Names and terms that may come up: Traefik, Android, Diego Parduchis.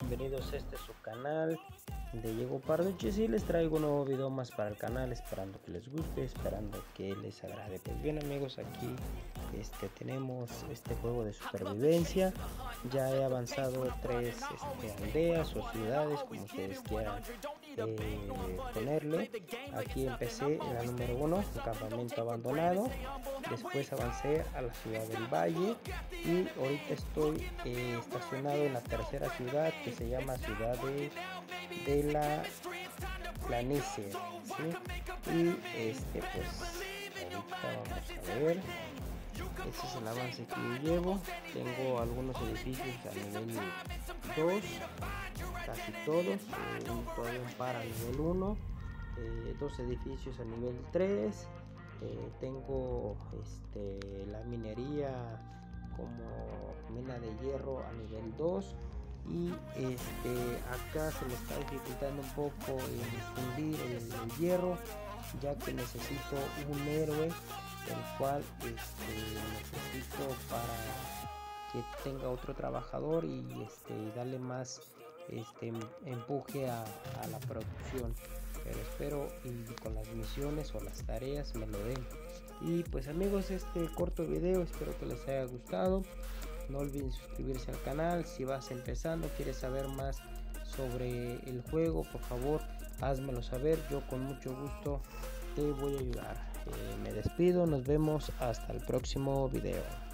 Bienvenidos a este su canal de Diego Parduchis y les traigo un nuevo video más para el canal, esperando que les guste, esperando que les agrade. Pues bien amigos, aquí tenemos este juego de supervivencia. Ya he avanzado 3 aldeas o ciudades, como ustedes quieran ponerle. Aquí empecé en la número 1, un campamento abandonado. Después avancé a la ciudad del valle y ahorita estoy estacionado en la tercera ciudad, que se llama ciudad de la planicie, ¿sí? Y pues ahorita vamos a ver. Este es el avance que yo llevo. Tengo algunos edificios a nivel 2, casi todos, todavía un par a nivel 1, 2 edificios a nivel 3, tengo la minería como mina de hierro a nivel 2, y acá se me está dificultando un poco fundir el hierro, ya que necesito un héroe, el cual necesito para que tenga otro trabajador y darle más empuje a la producción. Pero espero y con las misiones o las tareas me lo den. Y pues amigos, este corto video espero que les haya gustado. No olviden suscribirse al canal. Si vas empezando, quieres saber más sobre el juego, por favor házmelo saber, yo con mucho gusto te voy a ayudar. Me despido, nos vemos hasta el próximo video.